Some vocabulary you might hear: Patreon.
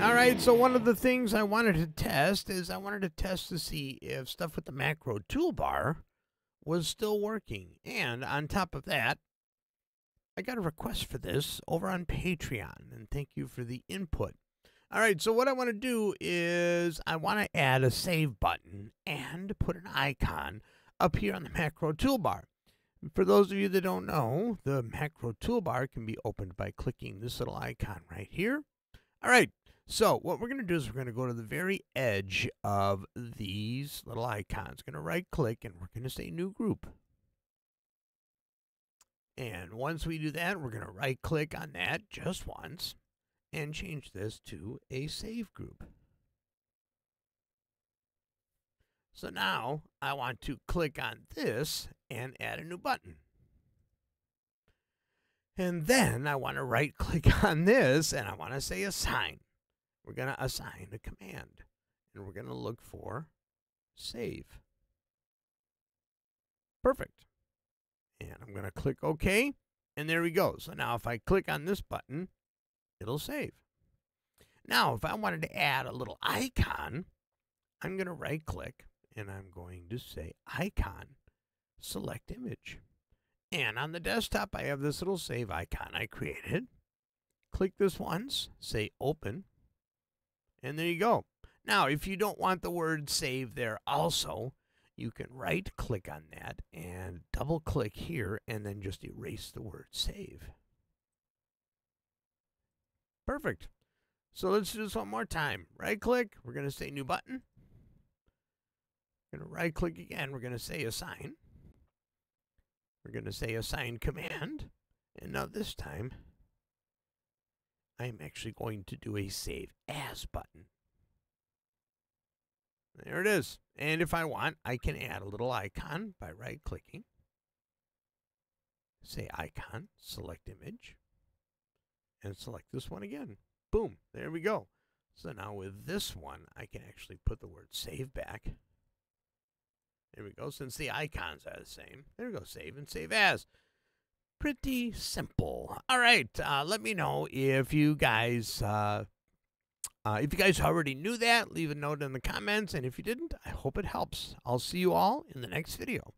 All right, so one of the things I wanted to test is I wanted to test to see if stuff with the macro toolbar was still working. And on top of that, I got a request for this over on Patreon, and thank you for the input. All right, so what I want to do is I want to add a save button and put an icon up here on the macro toolbar. For those of you that don't know, the macro toolbar can be opened by clicking this little icon right here. All right, so what we're going to do is we're going to go to the very edge of these little icons. Going to right-click, and we're going to say New Group. And once we do that, we're going to right-click on that just once and change this to a save group. So now I want to click on this and add a new button. And then I want to right-click on this, and I want to say Assign. We're going to assign a command, and we're going to look for Save. Perfect. And I'm going to click OK, and there we go. So now if I click on this button, it'll save. Now, if I wanted to add a little icon, I'm going to right-click, and I'm going to say Icon, Select Image. And on the desktop, I have this little save icon I created. Click this once, say Open, and there you go. Now, if you don't want the word Save there also, you can right-click on that and double-click here and then just erase the word Save. Perfect. So let's do this one more time. Right-click, we're going to say New Button. We're going to right-click again, we're going to say Assign. We're going to say Assign Command. And now this time, I'm actually going to do a Save As button. There it is. And if I want, I can add a little icon by right-clicking. Say Icon, Select Image, and select this one again. Boom, there we go. So now with this one, I can actually put the word Save back. There we go, since the icons are the same. There we go, Save and Save As. Pretty simple. All right, let me know if you guys already knew that. Leave a note in the comments, and if you didn't, I hope it helps. I'll see you all in the next video.